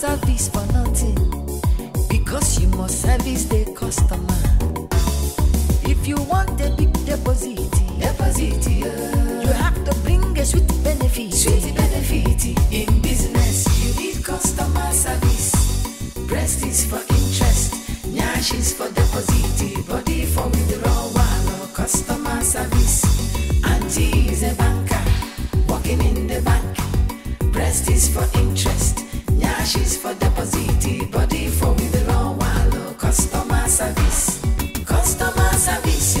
service for nothing, because you must service the customer. If you want a big deposit, you have to bring a sweet benefit. In business, you need customer service. Breast is for interest, nyash is for deposit, body for withdrawal. Customer service. Auntie is a banker, working in the bank. Breast is for interest, nyash is for deposit, body for withdrawal. Customer service. Customer service,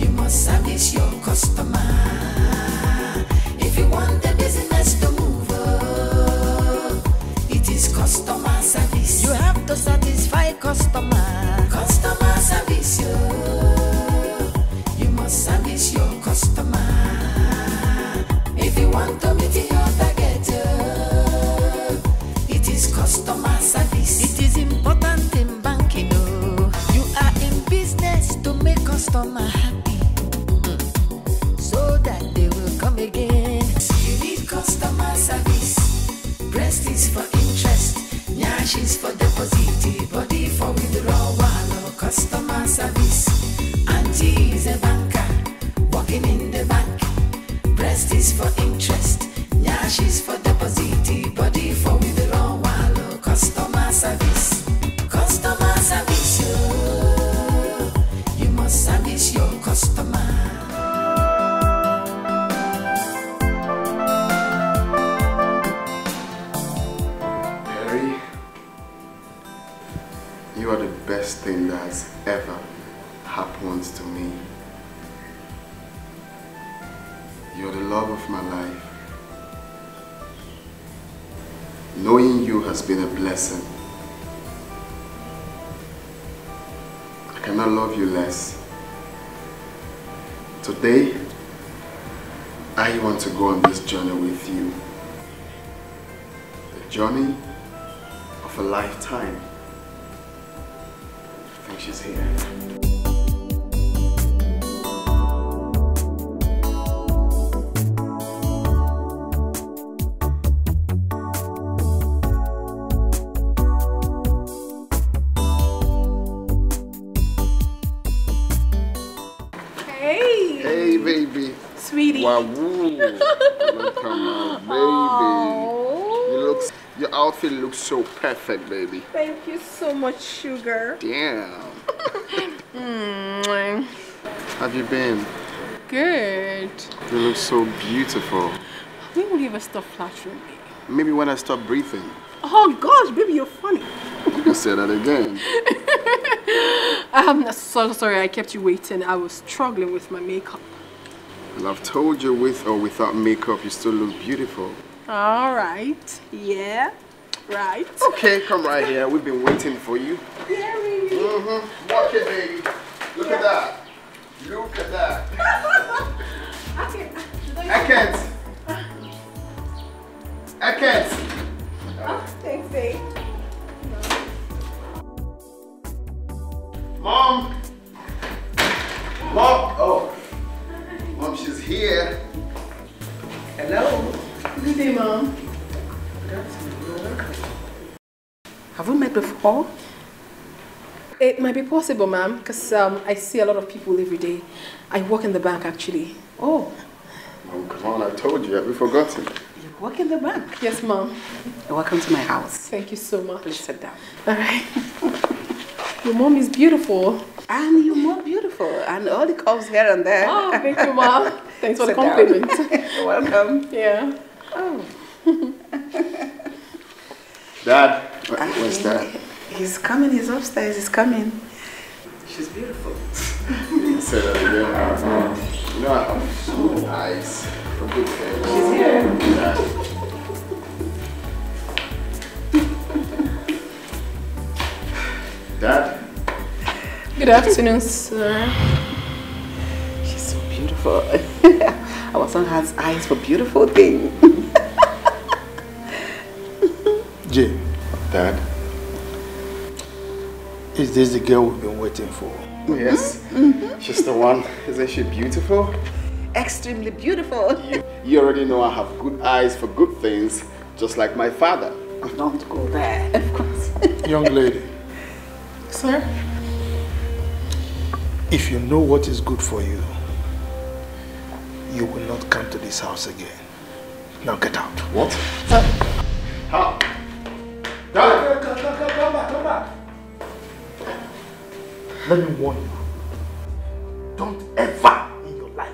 you must service your customer. If you want the business to move, it is customer service. You have to satisfy customer. Customer service, you must service your customer. If you want to meet your target, it is customer service. It is important in banking, you are in business to make customer happy, so that they will come again. You need customer service. Breast is for interest, nyash is for deposit, body for withdrawal. Customer service. Auntie is a banker, working in the bank. Breast is for interest, nyash is for deposit, body for withdrawal. Customer service. Customer service, you must service your customer. You are the best thing that has ever happened to me. You're the love of my life. Knowing you has been a blessing. I cannot love you less. Today, I want to go on this journey with you. The journey of a lifetime. She's here. Hey! Hey, baby. Sweetie. Wow. Look at my baby. Aww. Your outfit looks so perfect, baby. Thank you so much, sugar. Damn. Have you been? Good. You look so beautiful. When will you ever stop flattering me? Maybe when I stop breathing. Oh gosh, baby, you're funny. You can say that again. I'm so sorry I kept you waiting. I was struggling with my makeup. Well, I've told you, with or without makeup, you still look beautiful. All right. Yeah. Right. Okay, come right here. We've been waiting for you. Yeah, baby. Mm-hmm. Walk it, baby. Look at that. Look at that. I can't. Oh, thanks, babe. Mom. Mom. Oh. Mom, she's here. Hello. Good day, Mom. That's good. Have we met before? It might be possible, ma'am, because I see a lot of people every day. I work in the bank, actually. Oh. Oh, come on, I told you. Have you forgotten? You work in the bank? Yes, ma'am. Welcome to my house. Thank you so much. Please sit down. All right. Your mom is beautiful. And you're more beautiful. And all the curves here and there. Oh, thank you, ma'am. Thanks for the compliment. You're welcome. Yeah. Oh. Dad, where's Dad? He's coming, he's upstairs, he's coming. She's beautiful. So, no, so nice. She's here. Dad? Good afternoon, sir. She's so beautiful. Our son has eyes for beautiful things. Jay, Dad. Is this the girl we've been waiting for? Yes. She's the one. Isn't she beautiful? Extremely beautiful. You already know I have good eyes for good things. just like my father. Don't go there, of course. Young lady. Sir? If you know what is good for you, you will not come to this house again. Now get out. What? How? Come back. Let me warn you. Don't ever in your life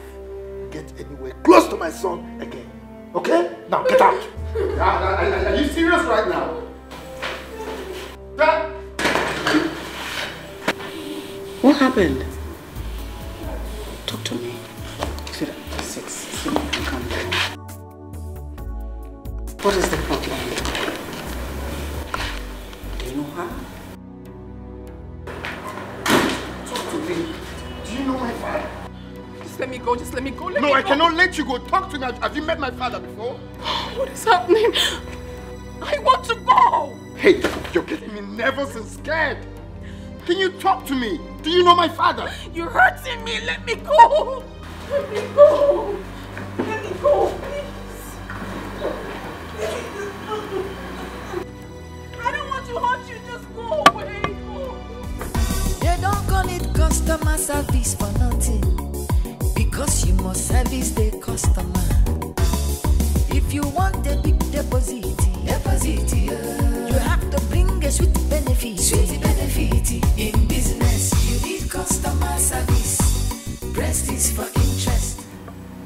get anywhere close to my son again. Okay? Now get out. Are you serious right now? Dad! What happened? Talk to me. Sit up. Sit down and calm down. What is the problem? Do you know her? Talk to me. Do you know my father? Just let me go. Let me go. No, I cannot let you go. Talk to me. Have you met my father before? What is happening? I want to go. Hey, you're getting me nervous and scared. Can you talk to me? Do you know my father? You're hurting me. Let me go. Let me go. Let me go, please. I don't want to hurt you. Just go away. Go. They don't call it customer service for nothing, because you must service the customer. If you want a big deposit, you have to bring a sweet benefit. In business, you need customer service. Breast is for interest.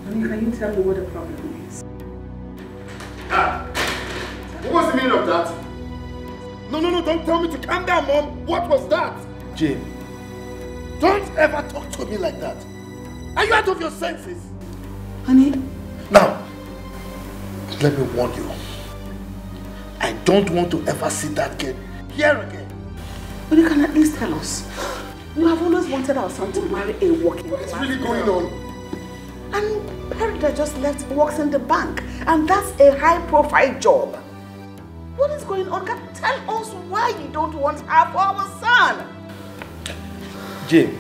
Honey, can you tell me what the problem is? Ah! What was the meaning of that? No, don't tell me to calm down, Mom! What was that? Jane, don't ever talk to me like that! Are you out of your senses? Honey? Now, let me warn you. I don't want to ever see that girl here again. But you can at least tell us. You have always wanted our son to marry a working class. What is really going on? And Perida just left, works in the bank. And that's a high-profile job. What is going on? Tell us why you don't want her for our son. Jane,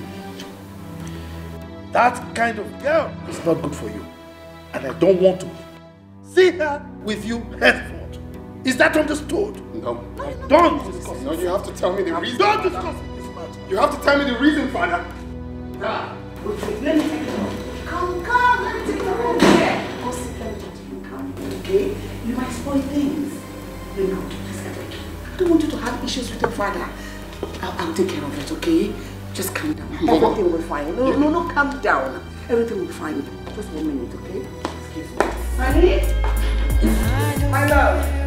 that kind of girl is not good for you. And I don't want to see her with you henceforth. Is that understood? No. Don't discuss it. No, you have to tell me the reason. Don't discuss it. You have to tell me the reason, Father. Nah. Okay, let me take it off. Come, let me take it off here. Go sit down and talk to you, okay? You might spoil things. Let me go to this epic. I don't want you to have issues with your father. I'll take care of it, okay? Just calm down. Everything will fine. No, calm down. Everything will fine. Just 1 minute, okay? Excuse me. Honey? My love.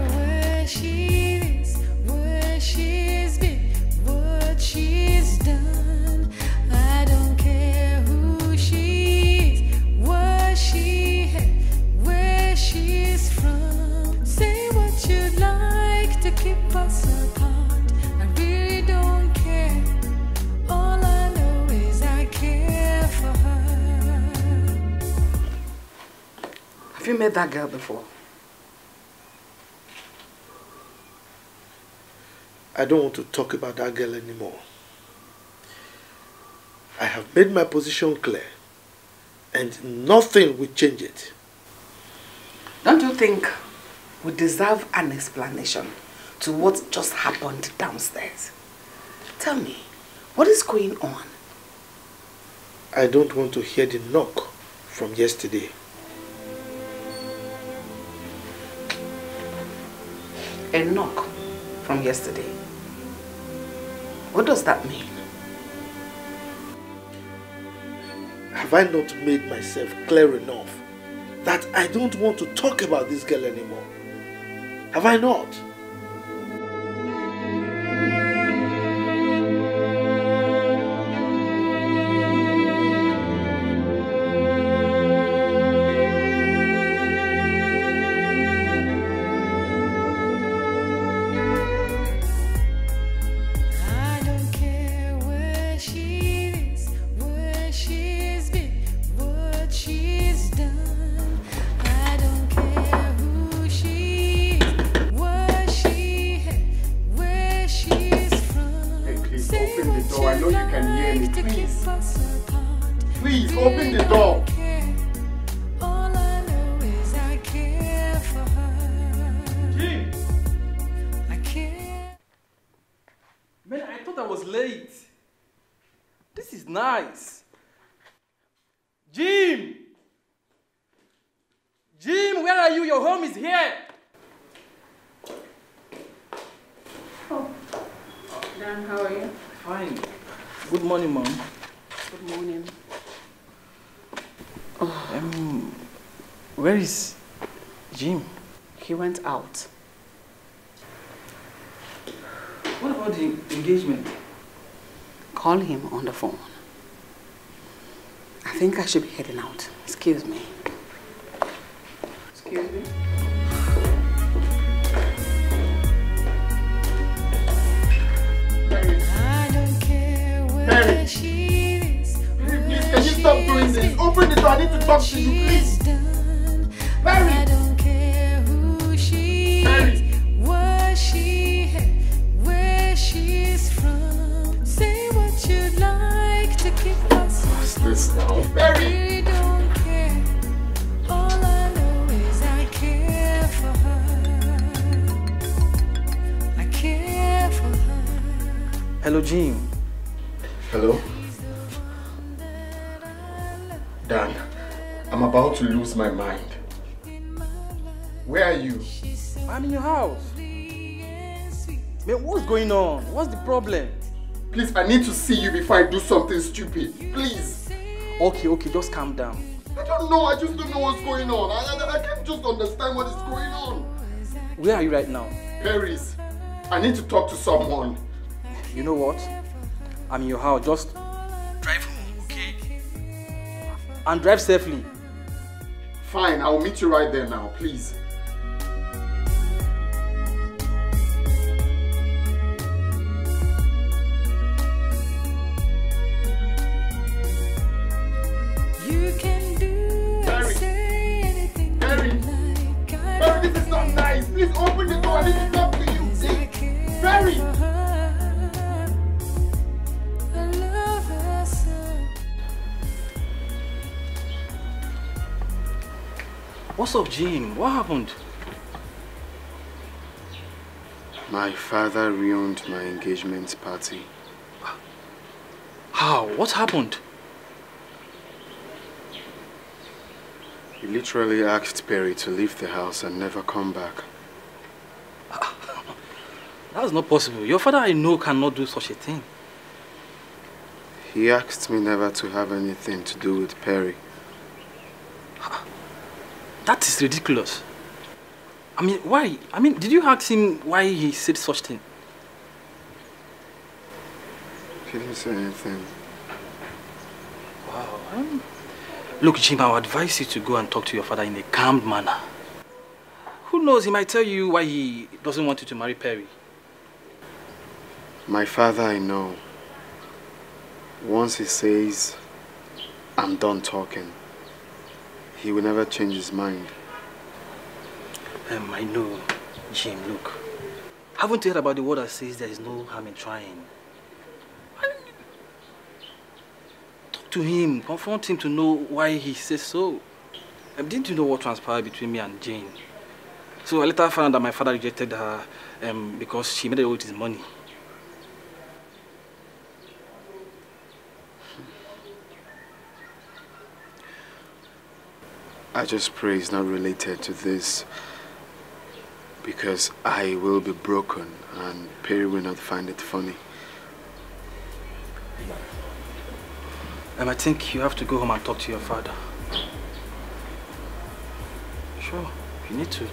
She is, where she's been, what she's done. I don't care who she is, what she had, where she's from. Say what you'd like to keep us apart. I really don't care. All I know is I care for her. Have you met that girl before? I don't want to talk about that girl anymore. I have made my position clear, and nothing will change it. Don't you think we deserve an explanation to what just happened downstairs? Tell me, what is going on? I don't want to hear the knock from yesterday. A knock from yesterday? What does that mean? Have I not made myself clear enough that I don't want to talk about this girl anymore? Have I not? nice. Jim! Jim, where are you? Your home is here. Oh. Dan, how are you? Fine. Good morning, Mom. Good morning. Oh. Where is Jim? He went out. What about the engagement? Call him on the phone. I think I should be heading out. Excuse me. Excuse me. I don't care where she is. Please, can you stop doing this? Open the door. I need to talk to you, please. I don't care who she is, what she has, where she's from. Say what you'd like to keep us. What's this now? Mary! Hello, Jim. Hello. Dan, I'm about to lose my mind. Where are you? I'm in your house. Man, what's going on? What's the problem? Please, I need to see you before I do something stupid. Please. Okay, just calm down. I don't know. I just don't know what's going on. I can't just understand what is going on. Where are you right now? Paris. I need to talk to someone. You know what? I'm in your house. Just drive home, okay? And drive safely. Fine, I'll meet you right there now, please. You can do and say anything. Mary, Mary, this is not nice. Please open the door. I need to talk to you. See? Mary. What's up, Jim? What happened? My father ruined my engagement party. How? What happened? He literally asked Perry to leave the house and never come back. That's not possible. Your father, I know, cannot do such a thing. He asked me never to have anything to do with Perry. That is ridiculous. I mean, why? I mean, did you ask him why he said such thing? He didn't say anything. Wow. Look, Jim, I would advise you to go and talk to your father in a calm manner. Who knows, he might tell you why he doesn't want you to marry Perry. My father, I know. Once he says, I'm done talking, he will never change his mind. I know, Jim, look. Haven't you heard about the word that says there is no harm in trying? Talk to him, confront him to know why he says so. Didn't you know what transpired between me and Jane? So I later found out that my father rejected her because she made it with his money. I just pray it's not related to this, because I will be broken and Perry will not find it funny. I think you have to go home and talk to your father. Sure, you need to.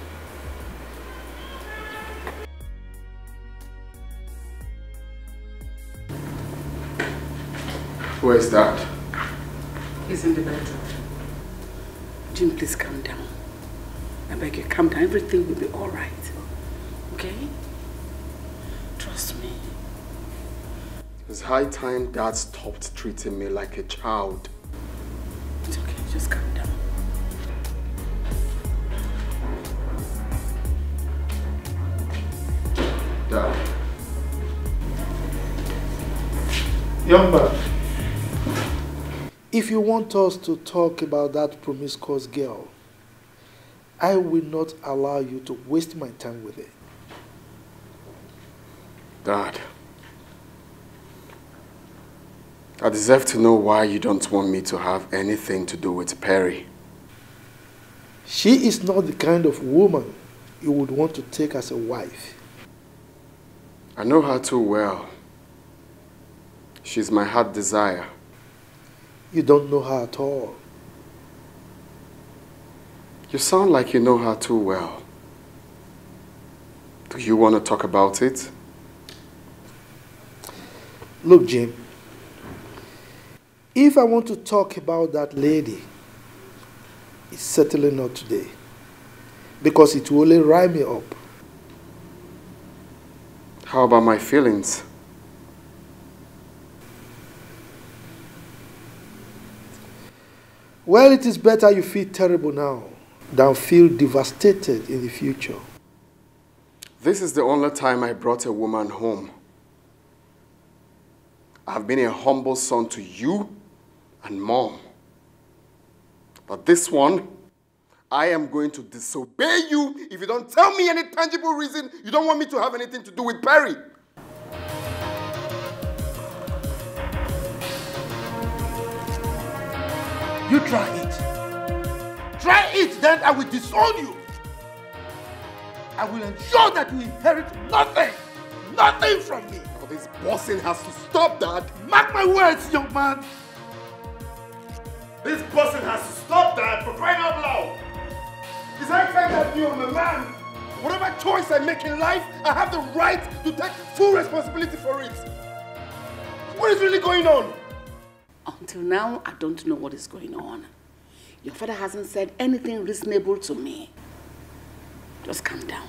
Where is that? He's in the bedroom. Jim, please calm down. I beg you, calm down. Everything will be all right. Okay? Trust me. It's high time Dad stopped treating me like a child. It's okay. Just calm down. Dad. Yamba. If you want us to talk about that promiscuous girl, I will not allow you to waste my time with it. Dad, I deserve to know why you don't want me to have anything to do with Perry. She is not the kind of woman you would want to take as a wife. I know her too well. She's my heart desire. You don't know her at all. You sound like you know her too well. Do you want to talk about it? Look, Jim. If I want to talk about that lady, it's certainly not today. Because it will only rile me up. How about my feelings? Well, it is better you feel terrible now than feel devastated in the future. This is the only time I brought a woman home. I've been a humble son to you and Mom. But this one, I am going to disobey you if you don't tell me any tangible reason you don't want me to have anything to do with Perry. You try it. Try it, then I will disown you. I will ensure that you inherit nothing. Nothing from me. All this bossing has to stop that. Mark my words, young man. This bossing has to stop that, for crying out loud. It's high time that you are a man. Whatever choice I make in life, I have the right to take full responsibility for it. What is really going on? Until now, I don't know what is going on. Your father hasn't said anything reasonable to me. Just calm down.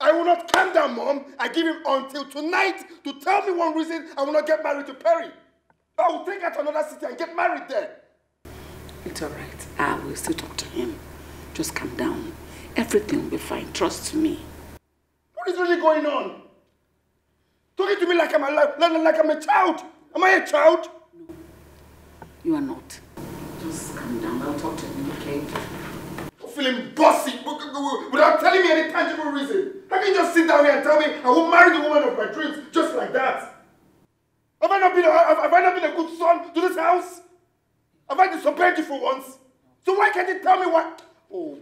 I will not calm down, Mom. I give him until tonight to tell me one reason I will not get married to Perry. I will take her to another city and get married there. It's all right. I will still talk to him. Just calm down. Everything will be fine. Trust me. What is really going on? Talking to me like I'm alive, like I'm a child. Am I a child? You are not. Just calm down. I'll talk to you, okay? I'm feeling bossy without telling me any tangible reason. How can you just sit down here and tell me I will marry the woman of my dreams just like that? Have I not been a good son to this house? Have I disobeyed you for once? So why can't you tell me what? Oh.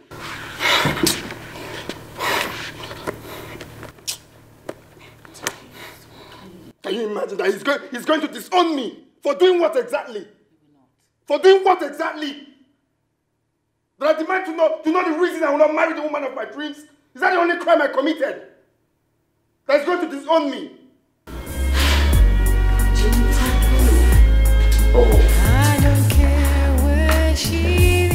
Can you imagine that he's going to disown me for doing what exactly? For doing what exactly? That I demand to know the reason I will not marry the woman of my dreams? Is that the only crime I committed? That is going to disown me? I don't care where she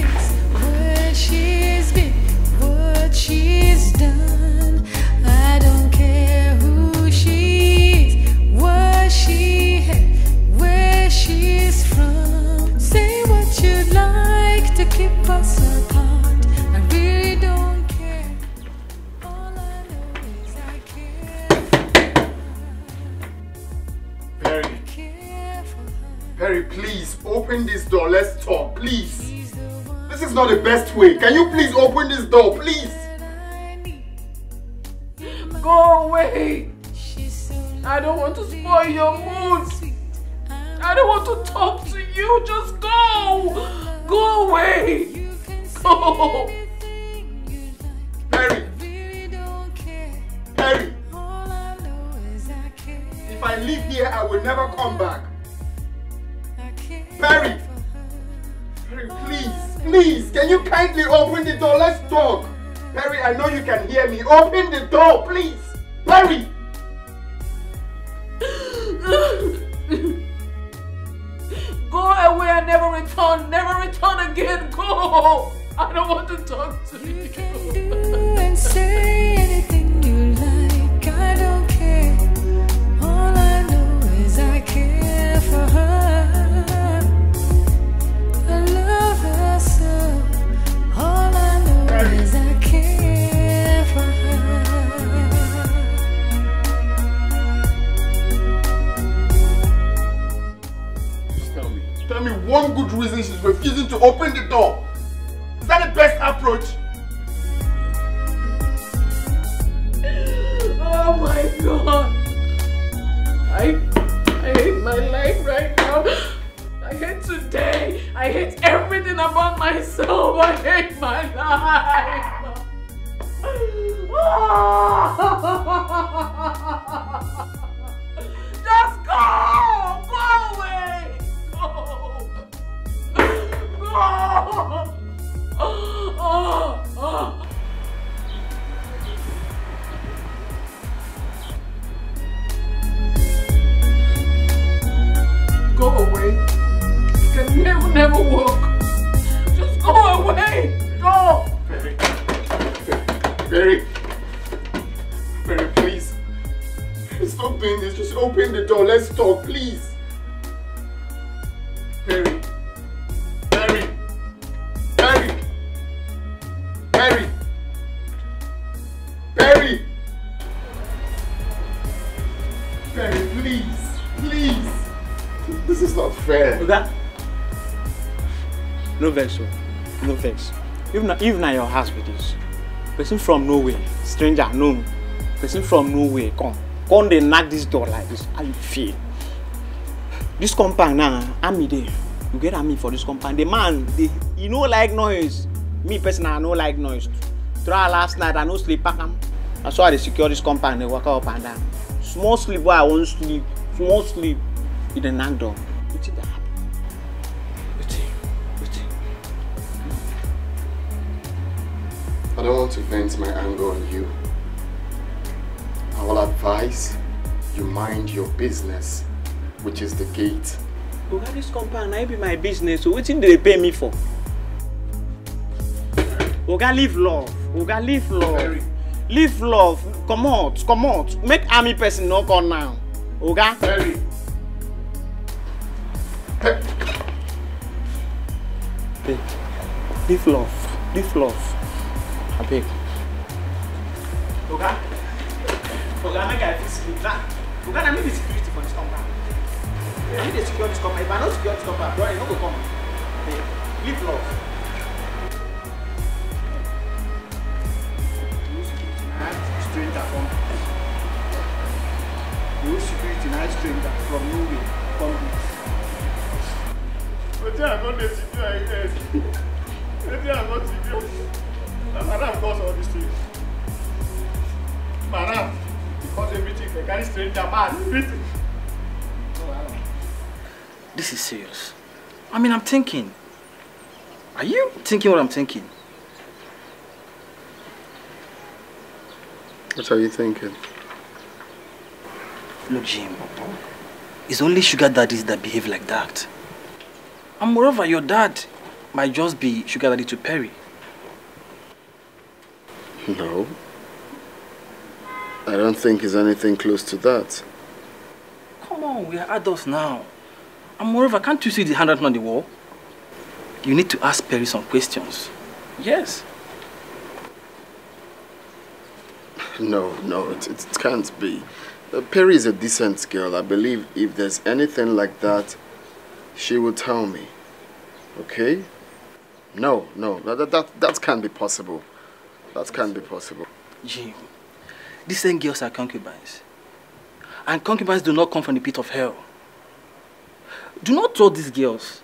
is, where she's been, what she's done. I don't care who she is, what she had, where she's from. Say what you'd like to keep us apart. I really don't care. All I know is I care. Perry. Perry, please open this door. Let's talk, please. This is not the best way. Can you please open this door, please? Go away. I don't want to spoil your mood. I don't want to talk to you. Just go. Go away. Go. Perry. Perry. If I leave here, I will never come back. Perry. Perry, please. Please, can you kindly open the door? Let's talk. Perry, I know you can hear me. Open the door, please. Perry. Go away and never return again. Go! I don't want to talk to you. You can do and say anything you like. I don't care. All I know is I care for her. I love her so. All I know is I care for her. Just tell me. Tell me one good reason she's refusing to open the door. Is that the best approach? Oh my God. I hate my life right now. I hate everything about myself. I hate my life. Just go! Go away! Go! Go! Oh, oh. Go away. You can never walk. Just go away. Go. Very, very, please. Stop doing this. Just open the door. Let's talk, please. No vex, no vex. Even at your house with this. Person from nowhere, stranger known. Person from nowhere, come they knock this door like this. How you feel? This compound now, army there. You get army for this compound. The man, you know like noise. Me personally, I know like noise. Throughout last night, I no sleep back. That's why they secure this compound. They walk up and down. Small sleep, why I won't sleep. Small sleep, with the knock door. You think that happened? I don't want to vent my anger on you. I will advise you mind your business, which is the gate. Look at this compound, I be my business, so what thing do they pay me for? Oga, leave love. Oga, leave love. Very. Leave love. Come out. Make army person no come now. Oga? Very. Hey. Leave love. I beg. Oga, make I fix it. Oga, I need the security for this compound. I need the security for this compound. If I don't secure this compound, bro, I don't go come. Leave love. No security, stranger from nowhere. Come this. What do I got to do like this? What do I got to do? Madam calls all these things. Madam, because everything, they carry stranger man, everything. This is serious. I mean, I'm thinking. Are you thinking what I'm thinking? What are you thinking? Look, Jim, it's only sugar daddies that behave like that. And moreover, your dad might just be sugar daddy to Perry. No, I don't think it's anything close to that. Come on, we are adults now. And moreover, can't you see the handwriting on the wall? You need to ask Perry some questions. Yes. No, it can't be. Perry is a decent girl. I believe if there's anything like that, she will tell me. Okay? No, that can't be possible. That can't be possible. Jim, these same girls are concubines. And concubines do not come from the pit of hell. Do not trust these girls.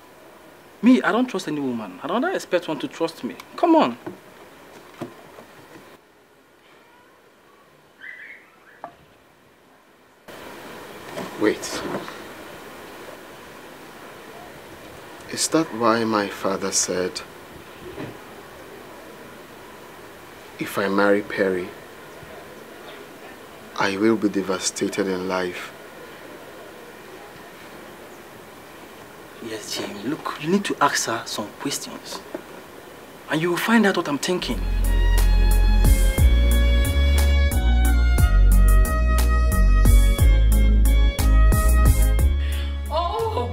Me, I don't trust any woman. I don't expect one to trust me. Come on. Wait. Is that why my father said, if I marry Perry, I will be devastated in life? Yes, Jim. Look, you need to ask her some questions. And you will find out what I'm thinking. Oh!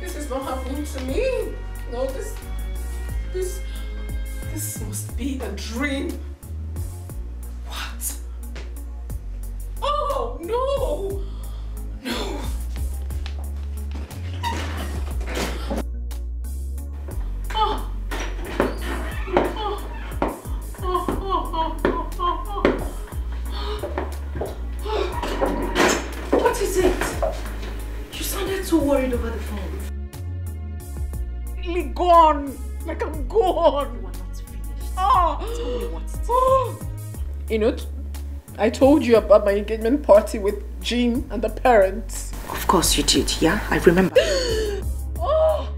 This is not happening to me. No, this must be a dream. What? Oh, no. What is it? You sounded so worried over the phone. on. Like, I'm gone. You are not finished. Oh. Tell me what. Oh. You know, I told you about my engagement party with Jim and the parents. Of course you did, yeah? I remember. Oh,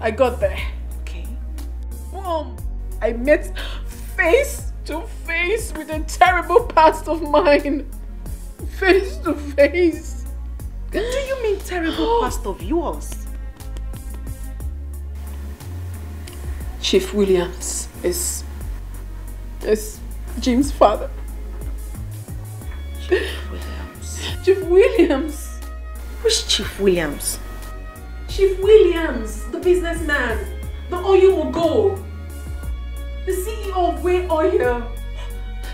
I got there. Okay. Mom, I met face to face with a terrible past of mine. Face to face. Do you mean terrible past of yours? Chief Williams is Jim's father. Chief Williams. Chief Williams. Who's Chief Williams? Chief Williams, the businessman, the oil will go, the CEO of Wit Oil.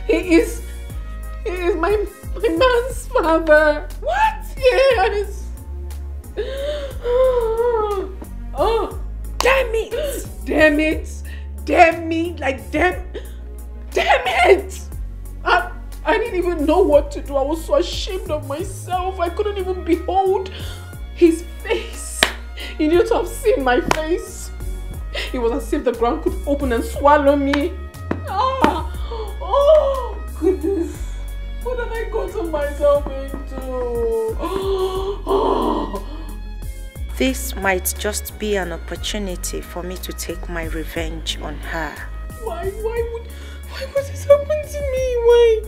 He is my man's father. What? Yeah, and it's. Oh, damn it! Damn it! Damn it! Like damn! Damn it! I didn't even know what to do. I was so ashamed of myself. I couldn't even behold his face. You need to have seen my face. It was as if the ground could open and swallow me. Ah! Oh, goodness. What have I gotten myself into? Oh. This might just be an opportunity for me to take my revenge on her. Why would this happen to me? Why?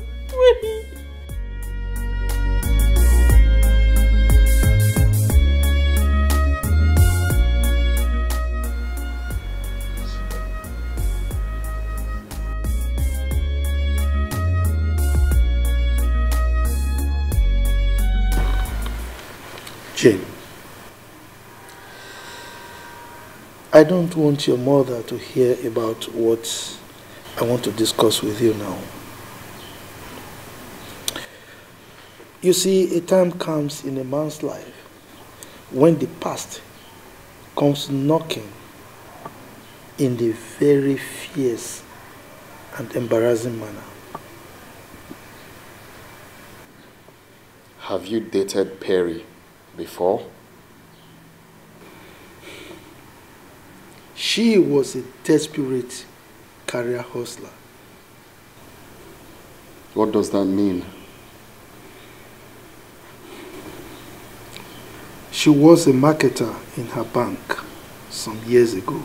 Jane, I don't want your mother to hear about what I want to discuss with you now. You see, a time comes in a man's life when the past comes knocking in the very fierce and embarrassing manner. Have you dated Perry before? She was a desperate career hustler. What does that mean? She was a marketer in her bank some years ago.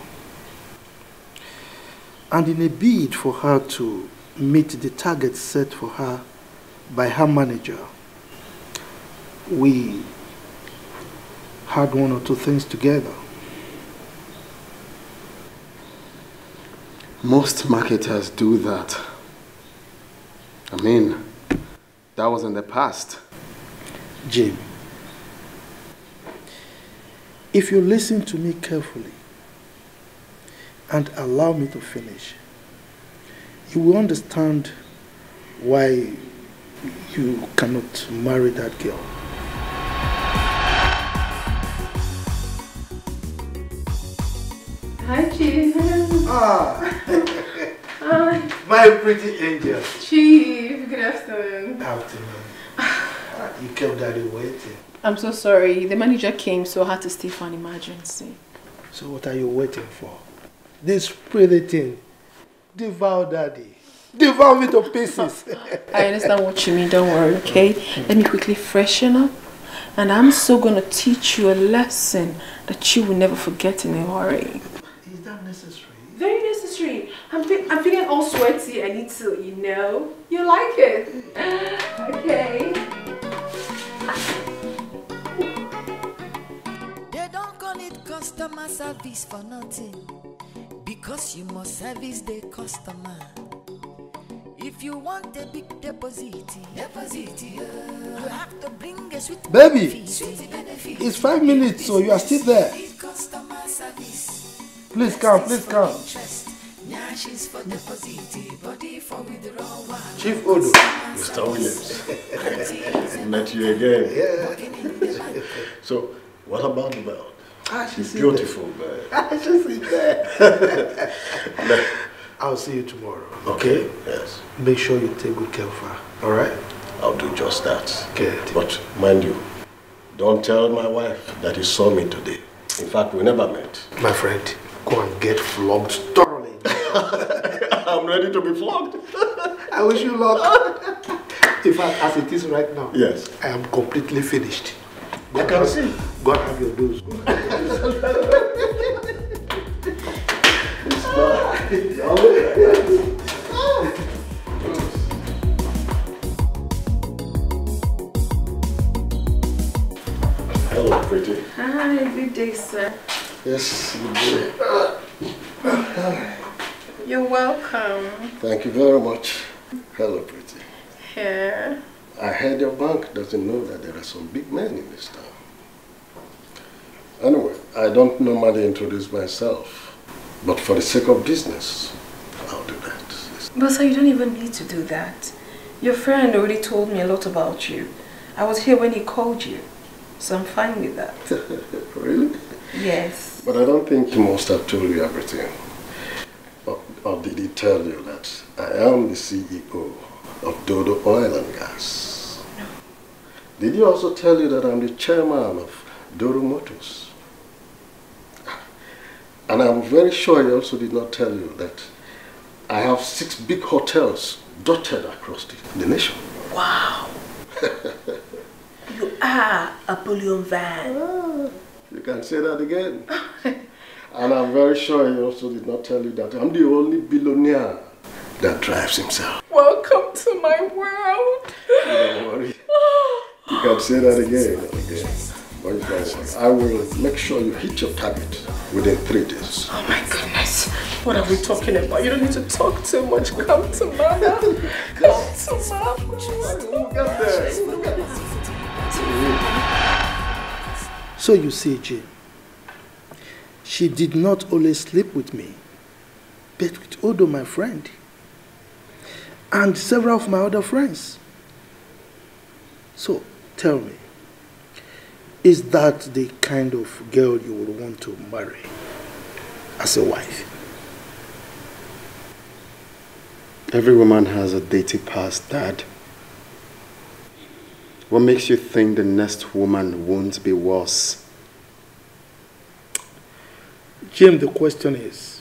And in a bid for her to meet the target set for her by her manager, we had one or two things together. Most marketers do that. I mean, that was in the past. Jim, if you listen to me carefully and allow me to finish, you will understand why you cannot marry that girl. Hi, Chief. Hi. My pretty angel. Chief, good afternoon. Afternoon. You kept Daddy waiting. I'm so sorry. The manager came, so I had to stay for an emergency. So what are you waiting for? This pretty thing. Devour Daddy. Devour me to pieces. I understand what you mean. Don't worry, okay? Let me quickly freshen up. And I'm so going to teach you a lesson that you will never forget in a hurry. Is that necessary? Very necessary. I'm feeling all sweaty. I need to, you know. You like it. Okay. They don't call it customer service for nothing, because you must service the customer. If you want a big deposit, you have to bring a sweet baby. Benefit. It's 5 minutes, so you are still there. Customer service. Please come, please come. Chief Odo. Mr. Williams. Met you again. Yeah. So, what about the bell? She's beautiful there. She's in there. I'll see you tomorrow. Okay? Yes. Make sure you take good care of her. Alright? I'll do just that. Okay. But mind you, don't tell my wife that you saw me today. In fact, we never met. My friend, Go and get flogged thoroughly. I'm ready to be flogged. I wish you luck. In fact, as it is right now, yes, I am completely finished. I can see. God have your dose. It's hello, pretty. Hi, good day, sir. Yes, good day. You're welcome. Thank you very much. Hello, pretty. Here. I heard your bank doesn't know that there are some big men in this town. Anyway, I don't normally introduce myself, but for the sake of business, I'll do that. But sir, you don't even need to do that. Your friend already told me a lot about you. I was here when he called you, so I'm fine with that. Really? Yes. But I don't think he must have told you everything. Or did he tell you that I am the CEO of Dodo Oil and Gas? No. Did he also tell you that I'm the chairman of Doru Motors? And I'm very sure he also did not tell you that I have 6 big hotels dotted across the nation. Wow! You are a Napoleon van. Ah, you can say that again. And I'm very sure he also did not tell you that I'm the only billionaire that drives himself. Welcome to my world. Don't worry. You can say that again. I will make sure you hit your target within 3 days. Oh my goodness. What are we talking about? You don't need to talk too much. Come to mama. Come to mama. Look at this. Look at this. So you see, Jane, she did not only sleep with me, but with Odo, my friend, and several of my other friends. So, tell me, is that the kind of girl you would want to marry as a wife? Every woman has a dirty past, Dad. What makes you think the next woman won't be worse? Jim, the question is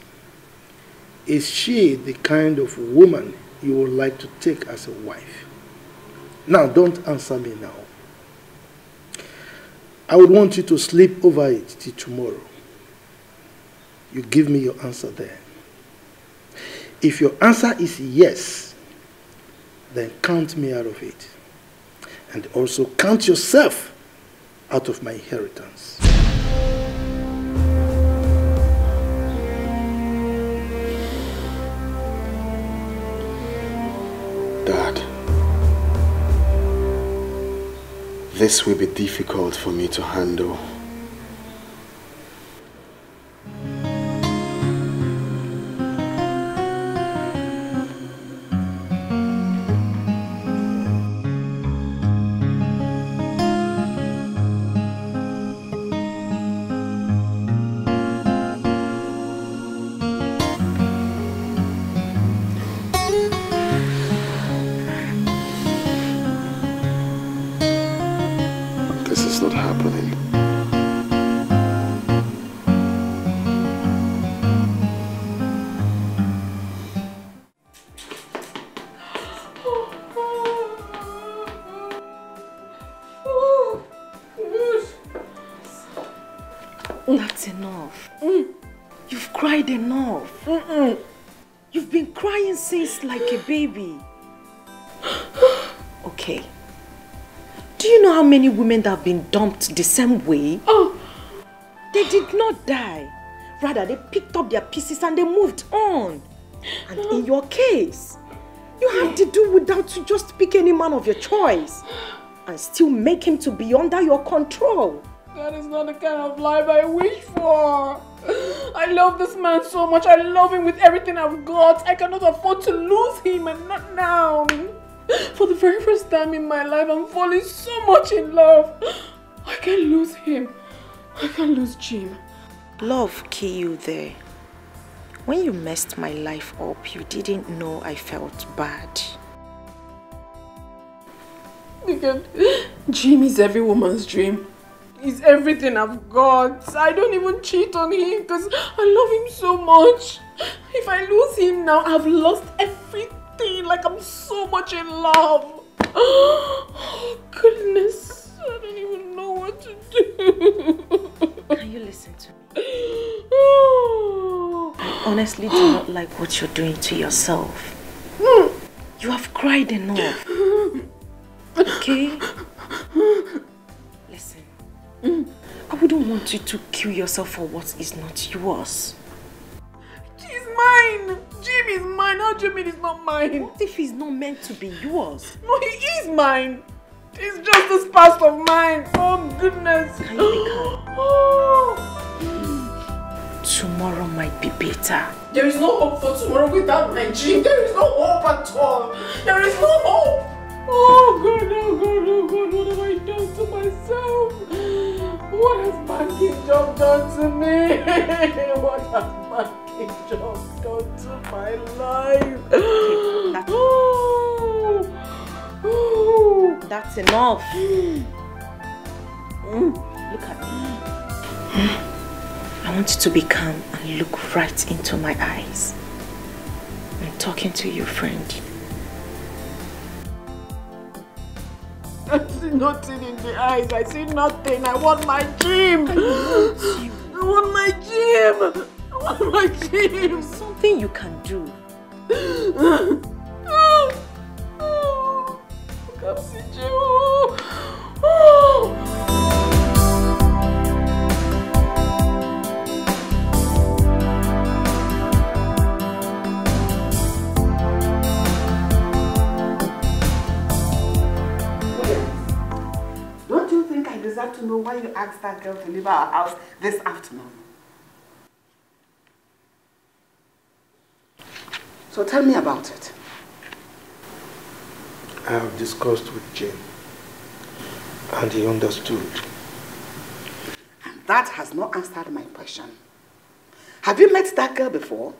she the kind of woman you would like to take as a wife? Now, don't answer me now. I would want you to sleep over it till tomorrow. You give me your answer then. If your answer is yes, then count me out of it. And also count yourself out of my inheritance. Dad, this will be difficult for me to handle. Like a baby. Okay. Do you know how many women that have been dumped the same way? Oh. They did not die. Rather, they picked up their pieces and they moved on. And in your case, you have to do without to just pick any man of your choice and still make him to be under your control. That is not the kind of life I wish for. I love this man so much. I love him with everything I've got. I cannot afford to lose him, and not now. For the very first time in my life, I'm falling so much in love. I can't lose him. I can't lose Jim. Love killed you there. When you messed my life up, you didn't know I felt bad. Because Jim is every woman's dream. He's everything I've got. I don't even cheat on him because I love him so much. If I lose him now, I've lost everything. Like, I'm so much in love. Oh, goodness. I don't even know what to do. Can you listen to me? I honestly do not like what you're doing to yourself. You have cried enough. Okay? Listen. I wouldn't want you to kill yourself for what is not yours. She's mine! Jim is mine! How do you mean it's not mine? What if he's not meant to be yours? No, he is mine! It's just this past of mine! Oh, goodness! Can you become? Tomorrow might be better. There is no hope for tomorrow without my Jim. There is no hope at all! There is no hope! Oh God, oh God, oh God, what have I done to myself? What has Banking Job done to me? What has Banking Job done to my life? That's enough. Look at me. I want you to be calm and look right into my eyes. I'm talking to you, friend. I see nothing in the eyes. I see nothing. I want my dream. I want my dream. I want my dream. Something you can do. Come see you. Deserve to know why you asked that girl to leave our house this afternoon. So tell me about it. I have discussed with Jim, and he understood. And that has not answered my question. Have you met that girl before?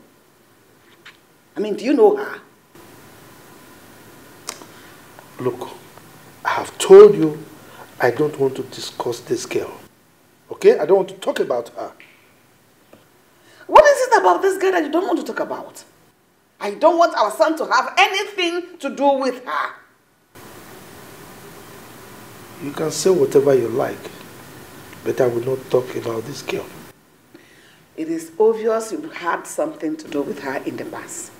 I mean, do you know her? Look, I have told you I don't want to discuss this girl, okay? I don't want to talk about her. What is it about this girl that you don't want to talk about? I don't want our son to have anything to do with her. You can say whatever you like, but I will not talk about this girl. It is obvious you had something to do with her in the past.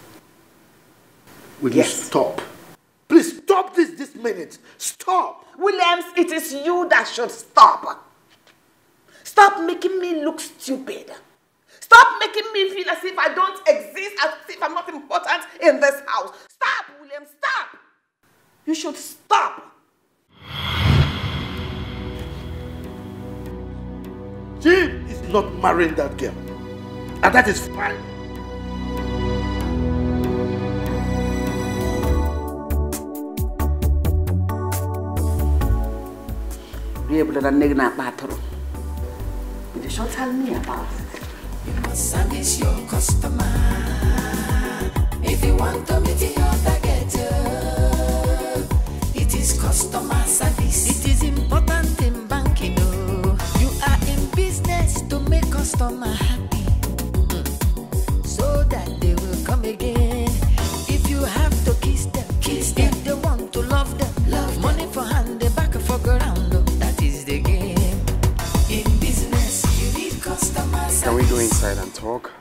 Will you stop? Please stop this minute. Stop! Williams, it is you that should stop. Stop making me look stupid. Stop making me feel as if I don't exist, as if I'm not important in this house. Stop, Williams, stop! You should stop. Jim is not marrying that girl. And that is fine. If you should tell me about it. You must service your customer. If you want to meet your target, it is customer service. It is important in banking. You are in business to make customer happy, so that they will come again. If you have to kiss them, kiss them. If they want to love them, love. Money for hand, the back for ground. Can we go inside and talk?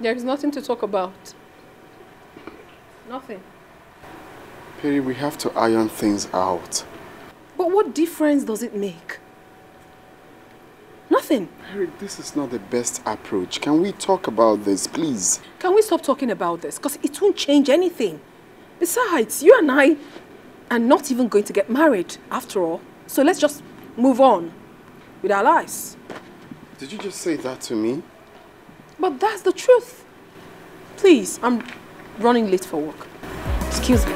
There is nothing to talk about. Nothing. Piri, we have to iron things out. But what difference does it make? Nothing. Piri, this is not the best approach. Can we talk about this, please? Can we stop talking about this? Because it won't change anything. Besides, you and I are not even going to get married after all. So let's just move on with our lives. Did you just say that to me? But that's the truth. Please, I'm running late for work. Excuse me.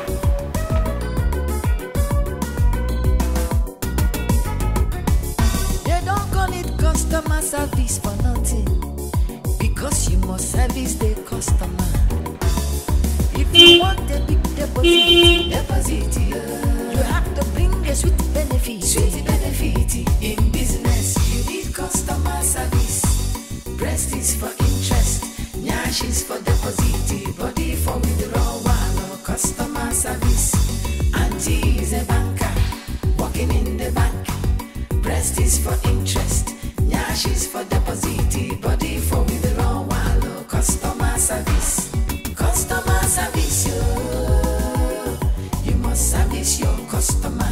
They don't call it customer service for nothing, because you must service the customer. If you want a big deposit, you have to bring a sweet benefit. She's for deposit, body for withdrawal, customer service. Auntie is a banker, working in the bank. Breast is for interest. Yeah, she's for deposit, body for withdrawal, customer service. Customer service, oh. You must service your customer.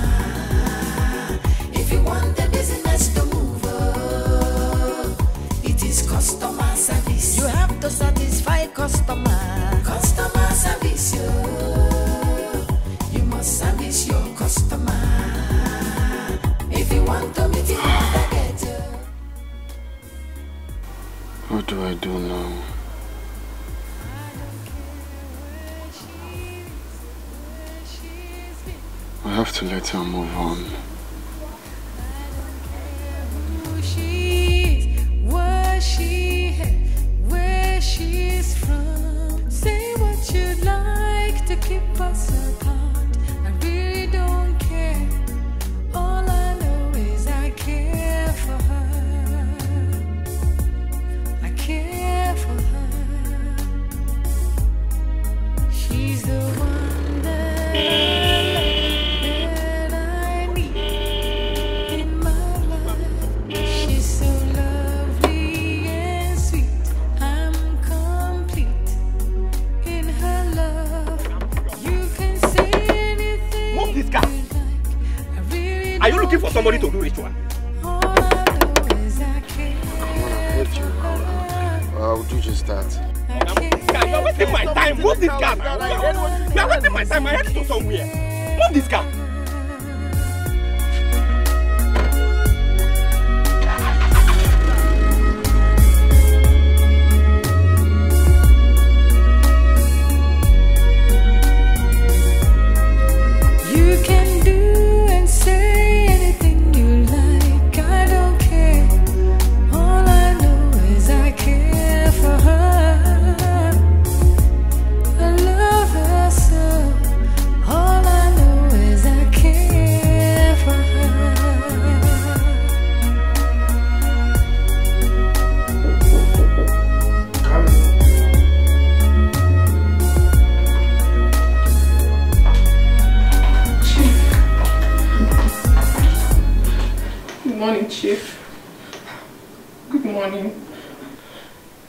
If you want the business to move, oh, it is customer service. You have to satisfy customer. Customer service, oh. You must service your customer. If you want to meet him, forget. What do I do now? I have to let her move on. Where she's from. Say what you'd like to keep us apart. I really don't care. All I know is I care for her. I care for her. She's the one that. Are you looking for somebody to do ritual? Come on, I'm with you. I'll do just that. You're wasting my time. Move this car. You're wasting my time. I had to go somewhere. Move this car. You can do and say. Chief. Good morning.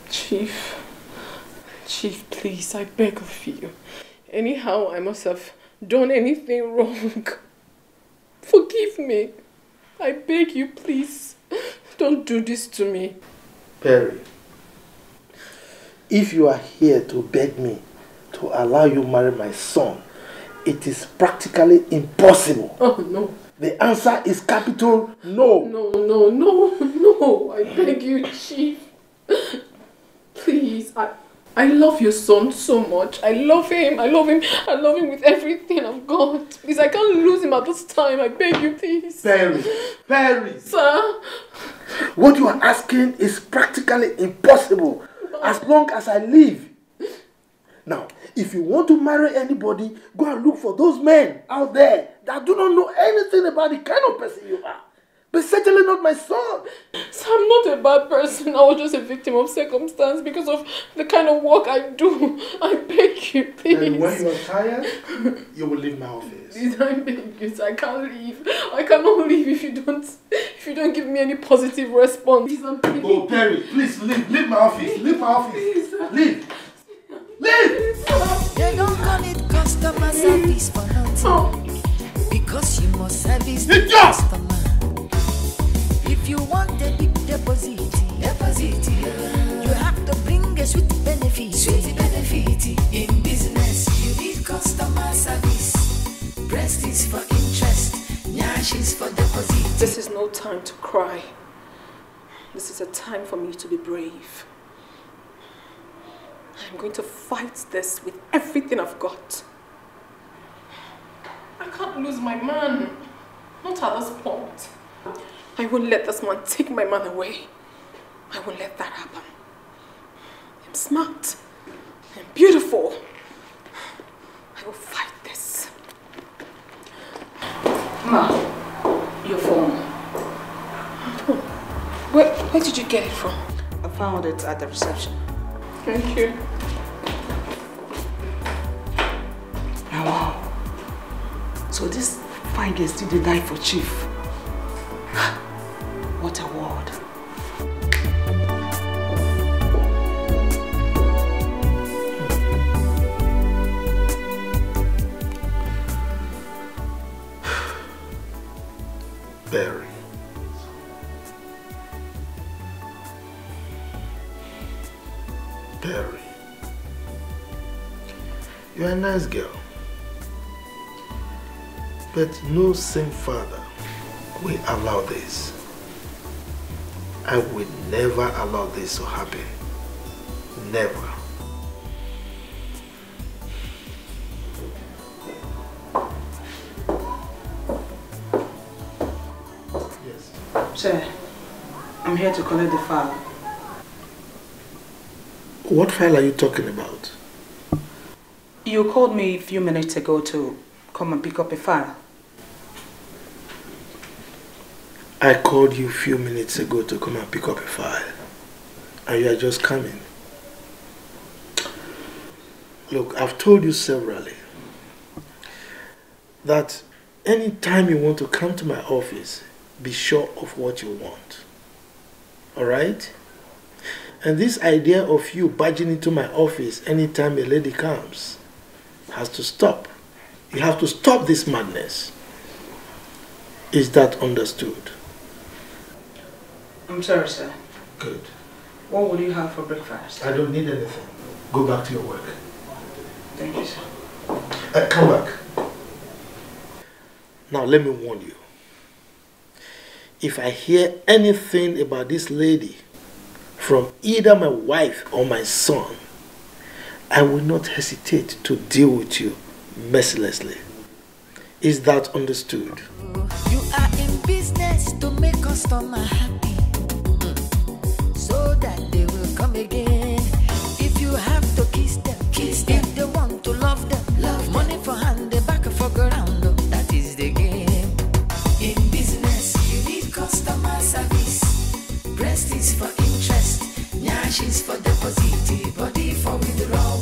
Chief. Chief, please, I beg of you. Anyhow, I must have done anything wrong. Forgive me. I beg you, please. Don't do this to me. Perry, if you are here to beg me to allow you to marry my son, it is practically impossible. Oh, no. The answer is capital no. No, no, no, no. I beg you, Chief. Please, I love your son so much. I love him. I love him. I love him with everything I've got. Please, I can't lose him at this time. I beg you, please. Perry. Perry. Sir. What you are asking is practically impossible as long as I live. Now, if you want to marry anybody, go and look for those men out there that do not know anything about the kind of person you are. But certainly not my son. So I'm not a bad person. I was just a victim of circumstance because of the kind of work I do. I beg you, please. And when you are tired, you will leave my office. Please, I beg you. I can't leave. I cannot leave if you don't give me any positive response. Please, I'm begging. Oh, Perry, please leave. Leave my office. Please. Leave my office. Please. Leave. Leave! They don't call it customer service for nothing. Because you must service the customer. If you want a big deposit, you have to bring a sweet benefit. In business, you need customer service. Breast is for interest, nyash is for deposit. This is no time to cry. This is a time for me to be brave. I'm going to fight this with everything I've got. I can't lose my man. Not at this point. I won't let this man take my man away. I won't let that happen. I'm smart. I'm beautiful. I will fight this. Ma, your phone. Where did you get it from? I found it at the reception. Thank you. Now, wow. So this fine girl still did die for Chief. What a world. Barry. Barry. You're a nice girl. But no sane father will allow this. I will never allow this to happen. Never. Yes. Sir, I'm here to collect the file. What file are you talking about? You called me a few minutes ago to come and pick up a file. I called you a few minutes ago to come and pick up a file, and you are just coming. Look, I've told you severally that any time you want to come to my office, be sure of what you want. Alright? And this idea of you barging into my office anytime a lady comes has to stop. You have to stop this madness. Is that understood? I'm sorry, sir. Good. What will you have for breakfast? I don't need anything. Go back to your work. Thank you, sir. Come back. Now, let me warn you. If I hear anything about this lady from either my wife or my son, I will not hesitate to deal with you mercilessly. Is that understood? You are in business to make customer happy, so that they will come again. If you have to kiss them, if they want to love them, love money them. For hand, they back for ground, that is the game. In business, you need customer service. Breast is for interest, nyash is for deposit, body for withdrawal,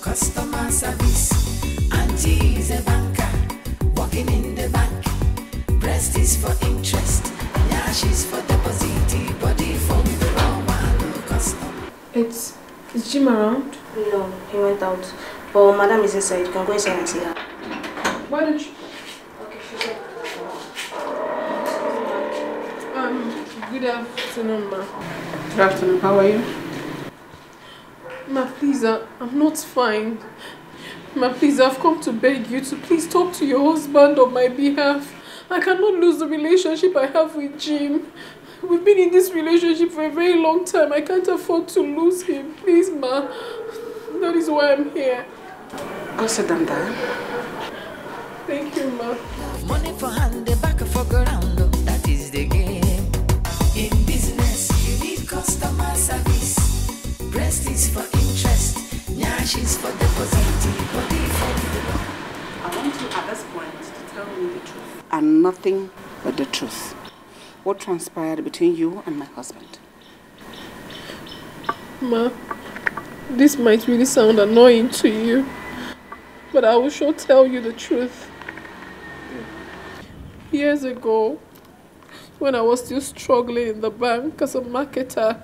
customer service. Auntie is a banker, working in the bank. Breast is for interest, lash is for deposit, body for withdrawal, custom. Is Jim around? No, he went out. But Madam is inside. You can go inside and see her. Why don't you? Okay, she's up. Good afternoon, ma. Good afternoon. How are you? Ma, please, I'm not fine. Ma, please, I've come to beg you to please talk to your husband on my behalf. I cannot lose the relationship I have with Jim. We've been in this relationship for a very long time. I can't afford to lose him. Please, ma. That is why I'm here. Go sit down there. Thank you, ma. Money for hand, the back for ground. That is the game. In business, you need customer service. Breast is for interest. Nyash is for deposit, body for withdrawal. I want you at this point to tell me the truth. And nothing but the truth. What transpired between you and my husband? Ma, this might really sound annoying to you, but I will sure tell you the truth. Years ago, when I was still struggling in the bank as a marketer,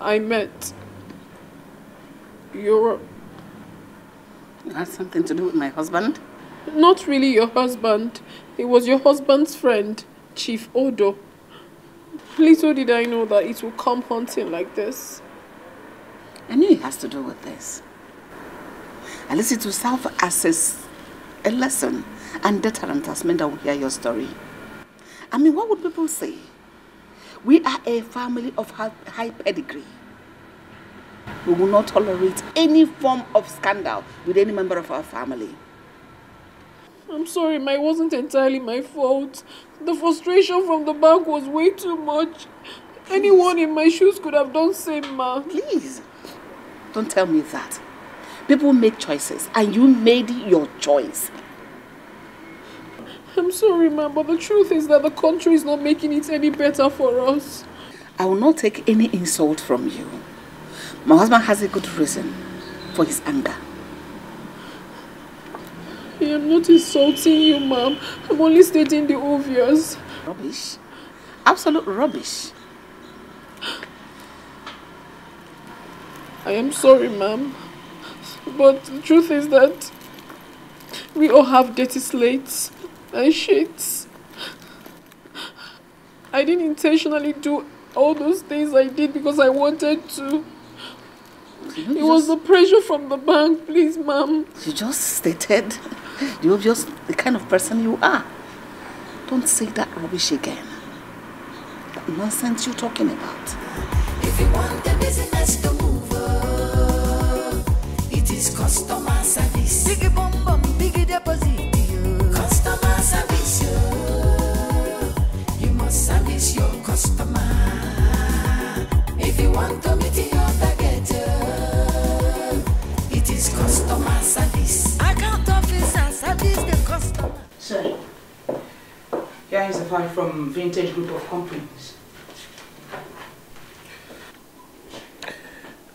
I met Europe. It has something to do with my husband? Not really your husband. It was your husband's friend, Chief Odo. Little did I know that it would come hunting like this. I knew it has to do with this. At least it will serve as a lesson and deterrent as men that will hear your story. I mean, what would people say? We are a family of high pedigree. We will not tolerate any form of scandal with any member of our family. I'm sorry, Ma, it wasn't entirely my fault. The frustration from the bank was way too much. Please. Anyone in my shoes could have done the same, ma. Please, don't tell me that. People make choices and you made your choice. I'm sorry, ma, but the truth is that the country is not making it any better for us. I will not take any insult from you. My husband has a good reason for his anger. I am not insulting you, ma'am. I'm only stating the obvious. Rubbish. Absolute rubbish. I am sorry, ma'am. But the truth is that we all have dirty slates and sheets. I didn't intentionally do all those things I did because I wanted to. It was the pressure from the bank. Please, ma'am. You just stated you're just the kind of person you are. Don't say that rubbish again. That nonsense you're talking about. If you want the business to move on, it is customer service. Biggie bum bum, biggie deposit. Customer service, you must service your customer. If you want to meet your target, it is customer service. Account officer service the customer. Sir, here is a file from Vintage Group of Companies.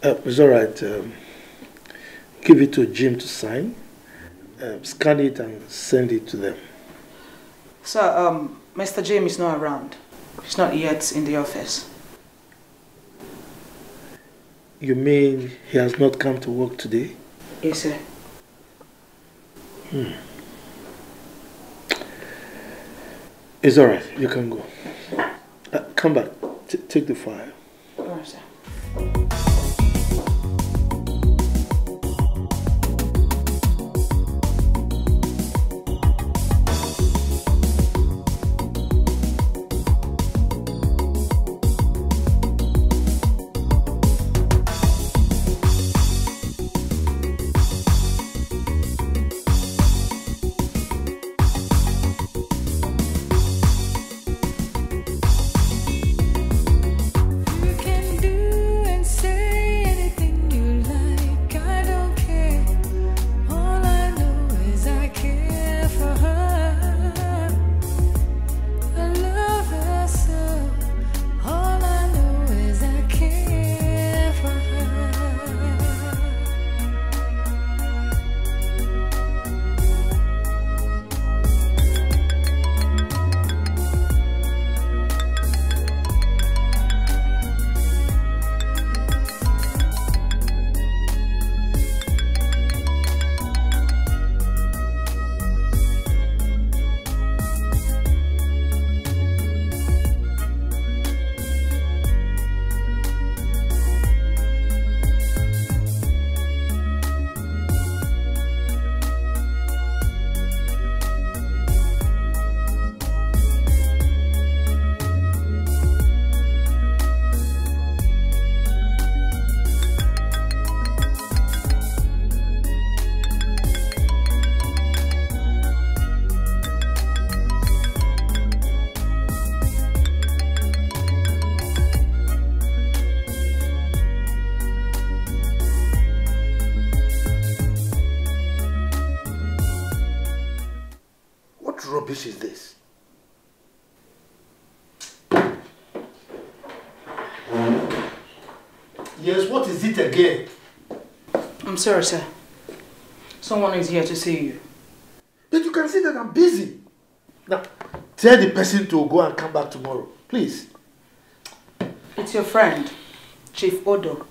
It's all right. Give it to Jim to sign. Scan it and send it to them. Sir, Mr. Jim is not around. He's not yet in the office. You mean he has not come to work today? Yes, sir. Hmm. It's all right. You can go. Come back. Take the file. All right, sir. Again. I'm sorry, sir. Someone is here to see you. But you can see that I'm busy. Now, tell the person to go and come back tomorrow, please. It's your friend, Chief Odo.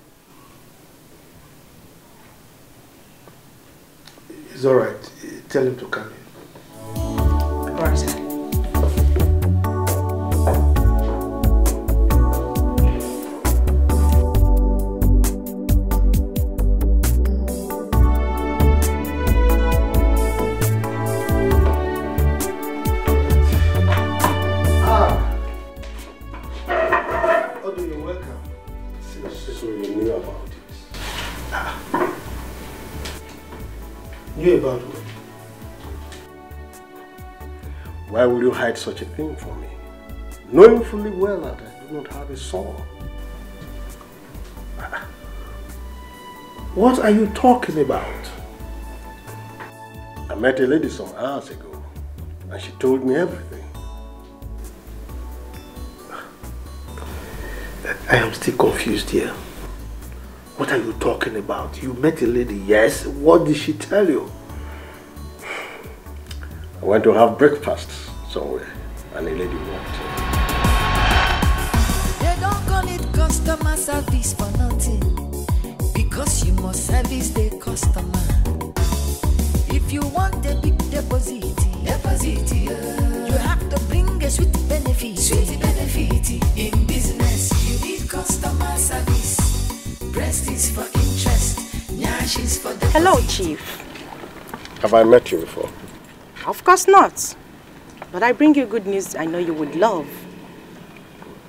It's all right. Tell him to come in. All right, sir. Why would you hide such a thing from me, knowing fully well that I do not have a soul? What are you talking about? I met a lady some hours ago, and she told me everything. I am still confused here. What are you talking about? You met a lady, yes? What did she tell you? I went to have breakfast somewhere, and a lady walked in. They don't call it customer service for nothing, because you must service the customer. If you want a big deposit, you have to bring a sweet benefit. In business, you need customer service. Breast is for interest, Nyash is for deposit. Hello, Chief. Have I met you before? Of course not. But I bring you good news I know you would love.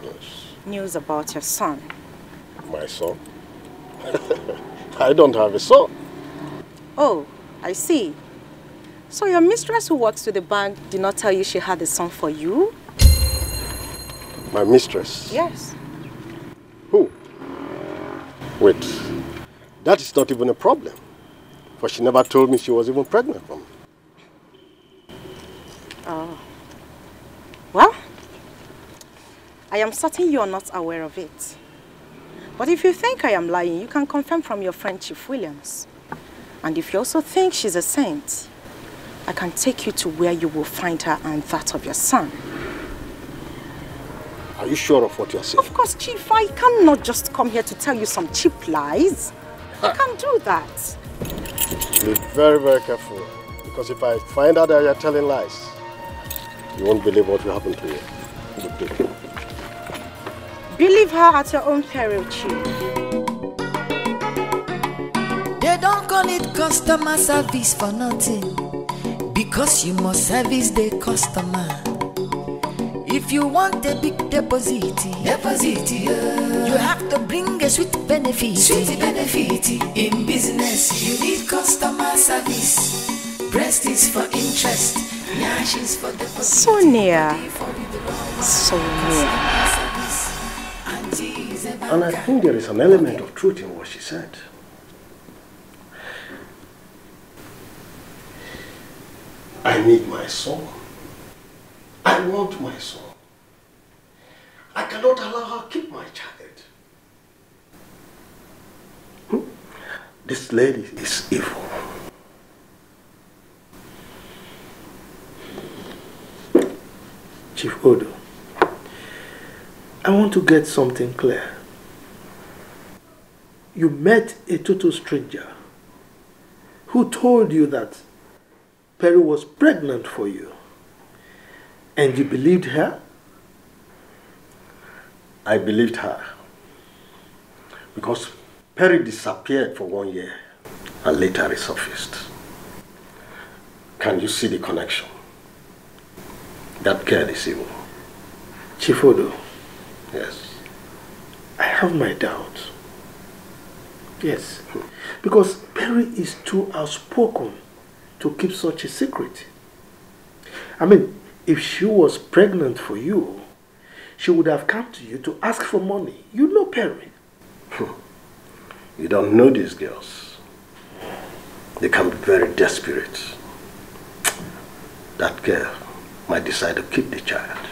Yes. News about your son. My son? I don't have a son. Oh, I see. So your mistress who works with the bank did not tell you she had a son for you? My mistress? Yes. Who? Wait, that is not even a problem. For she never told me she was even pregnant from me. Oh. Well, I am certain you are not aware of it. But if you think I am lying, you can confirm from your friend Chief Williams. And if you also think she's a saint, I can take you to where you will find her and that of your son. Are you sure of what you're saying? Of course, Chief. I cannot just come here to tell you some cheap lies. I can't do that. Be very, very careful. Because if I find out that you're telling lies, you won't believe what will happen to you. Believe her at your own peril, Chief. They don't call it customer service for nothing, because you must service the customer. If you want a big deposit, you have to bring a sweet benefit. In business, you need customer service. Breast is for interest, Nyash is for deposit. So near, so near. And I think there is an element of truth in what she said. I need my son. I want my son. I cannot allow her to keep my child. This lady is evil. Chief Odo, I want to get something clear. You met a total stranger who told you that Perry was pregnant for you, and you believed her? I believed her because Perry disappeared for 1 year and later resurfaced. Can you see the connection? That girl is evil. Chief Odo. Yes. I have my doubts. Yes. Because Perry is too outspoken to keep such a secret. I mean, if she was pregnant for you, she would have come to you to ask for money. You know Perry. You don't know these girls. They can be very desperate. That girl might decide to keep the child.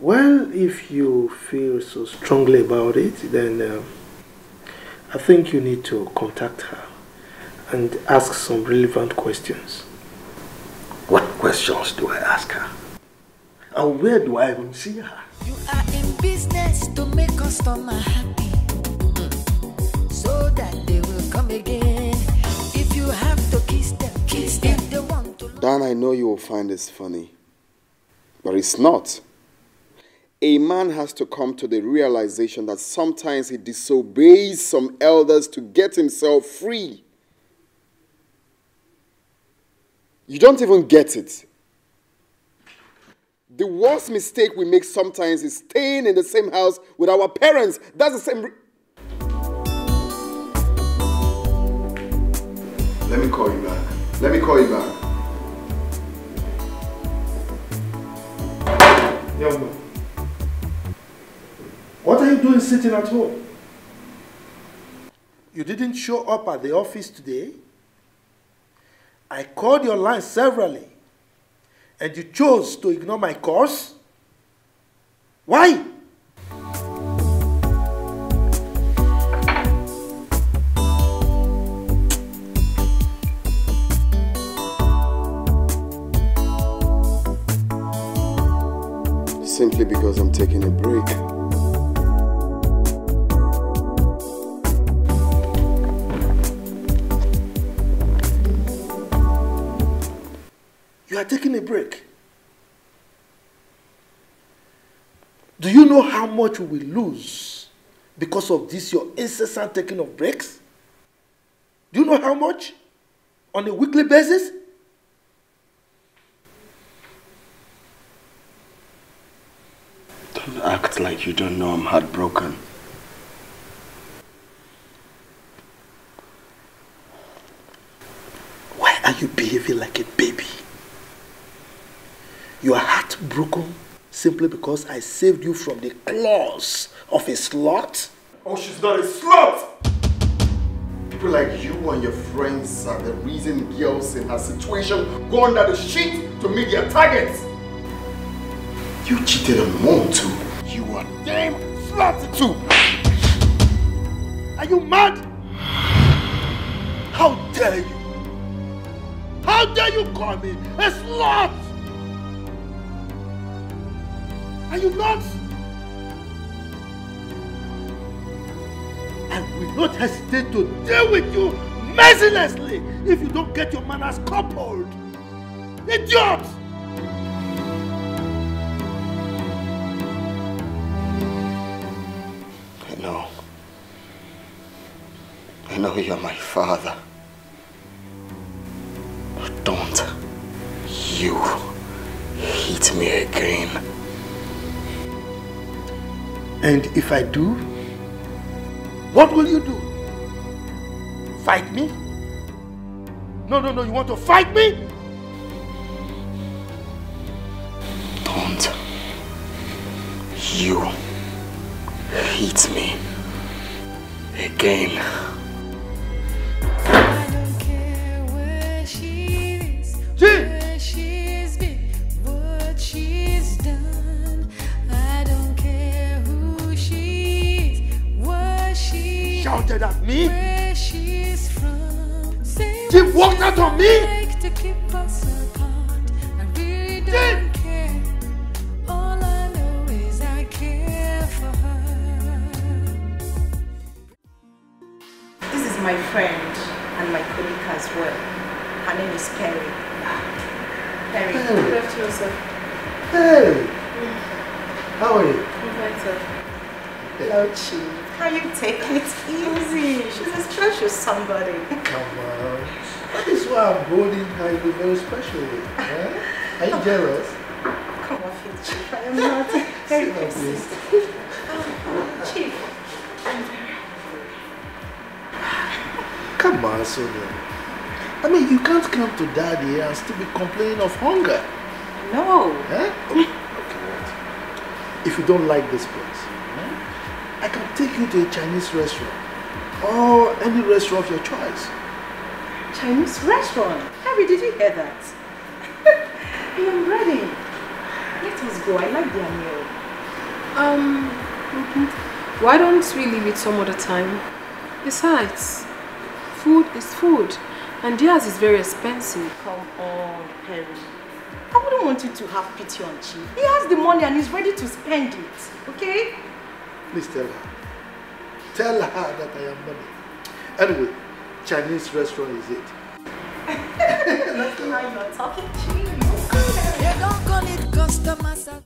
Well, if you feel so strongly about it, then I think you need to contact her and ask some relevant questions. What questions do I ask her? And where do I even see her? You are in business to make customer happy, so that they will come again. If you have to kiss them, they want to... Dan, I know you will find this funny, but it's not. A man has to come to the realization that sometimes he disobeys some elders to get himself free. You don't even get it. The worst mistake we make sometimes is staying in the same house with our parents. That's the same... Let me call you back. Let me call you back. Yeah. What are you doing sitting at home? You didn't show up at the office today. I called your line severally, and you chose to ignore my calls. Why? simply because I'm taking a break. You are taking a break. Do you know how much we lose because of this, your incessant taking of breaks? Do you know how much? On a weekly basis? Don't act like you don't know I'm heartbroken. Why are you behaving like a baby? You are heartbroken simply because I saved you from the claws of a slut? Oh, she's not a slut! People like you and your friends are the reason girls in her situation go under the sheet to meet their targets. You cheated on Mom too. You are damn slutty too. Are you mad? How dare you? How dare you call me a slut? Are you nuts? I will not hesitate to deal with you mercilessly if you don't get your manners coupled. Idiot! I know you're my father. But don't you hit me again. And if I do, what will you do? Fight me? No, you want to fight me? Don't you hit me again. I don't care where she is, where she's been, what she's done. Shouted at me. Where she's from. She walked out on me. To keep us apart. I really don't care. All I know is I care for her. This is my friend and my colleague as well. Her name is Perry. Perry, good afternoon, sir. Hey. How are you? I'm fine, sir. Hello, Chief. How you taking it easy? She's a special somebody. Come on. That is why I'm holding her to be very special. Eh? Are you jealous? Come on, Chief. I am not. Very good. Chief, I'm very hungry. Come on, Sonia. I mean, you can't come to Daddy and still be complaining of hunger. No. Eh? Okay. If you don't like this place, I can take you to a Chinese restaurant or any restaurant of your choice. Chinese restaurant? Harry, did you hear that? I am ready. Let us go. I like their meal. Why don't we leave it some other time? Besides, food is food, and theirs is very expensive. Come on, Harry. I wouldn't want you to have pity on Chief. He has the money and he's ready to spend it. Okay? Please tell her. Tell her that I am money. Anyway, Chinese restaurant is it. Now you're talking cheese.